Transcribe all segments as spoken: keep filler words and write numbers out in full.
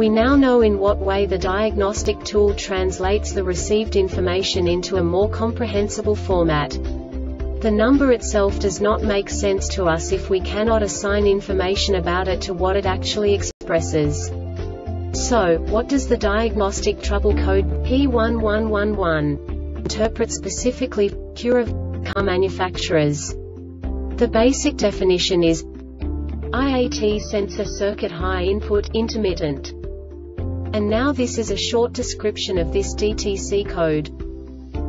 We now know in what way the diagnostic tool translates the received information into a more comprehensible format. The number itself does not make sense to us if we cannot assign information about it to what it actually expresses. So, what does the diagnostic trouble code P one one one one interpret specifically for Acura car manufacturers? The basic definition is I A T sensor circuit high input intermittent. And now this is a short description of this D T C code.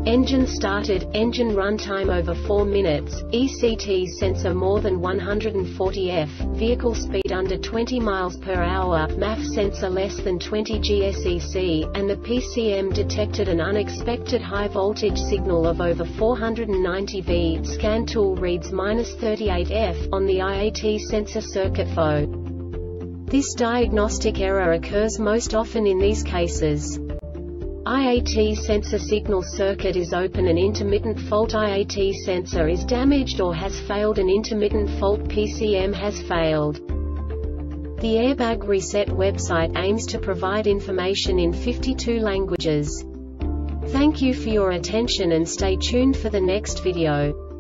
Engine started, engine runtime over four minutes, E C T sensor more than one hundred forty F, vehicle speed under twenty miles per hour, M A F sensor less than twenty G S E C, and the P C M detected an unexpected high voltage signal of over four hundred ninety volts. Scan tool reads minus thirty-eight F on the I A T sensor circuit F O. This diagnostic error occurs most often in these cases. I A T sensor signal circuit is open, an intermittent fault. I A T sensor is damaged or has failed, an intermittent fault. P C M has failed. The Airbag Reset website aims to provide information in fifty-two languages. Thank you for your attention and stay tuned for the next video.